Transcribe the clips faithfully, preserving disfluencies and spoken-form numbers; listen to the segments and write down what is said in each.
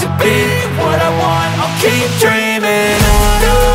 to be what I want. I'll keep dreaming on.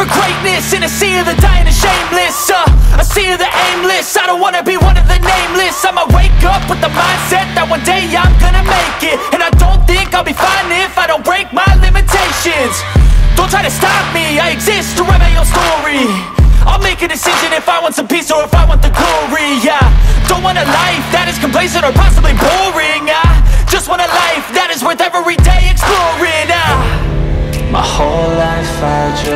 For greatness in a sea of the dying and shameless, uh, a sea of the aimless. I don't wanna be one of the nameless. I'ma wake up with the mindset that one day I'm gonna make it, and I don't think I'll be fine if I don't break my limitations. Don't try to stop me, I exist to write my own story. I'll make a decision if I want some peace or if I want the glory. Yeah, don't want a life that is complacent or possibly boring. I just want a life that is worth every day exploring. I, my I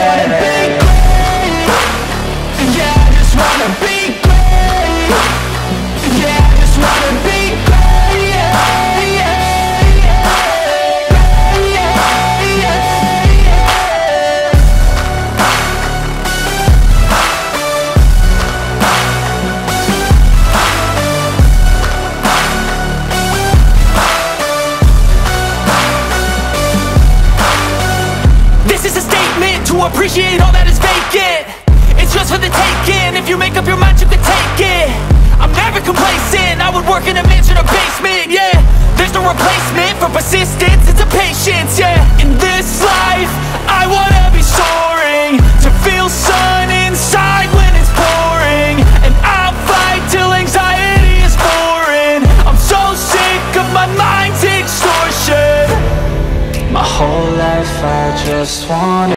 wanna be great. Yeah, I just wanna be great. Yeah, I just wanna be great, yeah, yeah, yeah, yeah, yeah, yeah. This is a statement to appreciate all that is vacant. It's just for the taking. If you make up your mind, you can take it. I'm never complacent, I would work in a mansion or basement, yeah. There's no replacement for persistence, it's a patience, yeah. In this life, I wanna be soaring, to feel sun inside when it's pouring. And I'll fight till anxiety is foreign. I'm so sick of my mind's extortion. My whole life I just wanted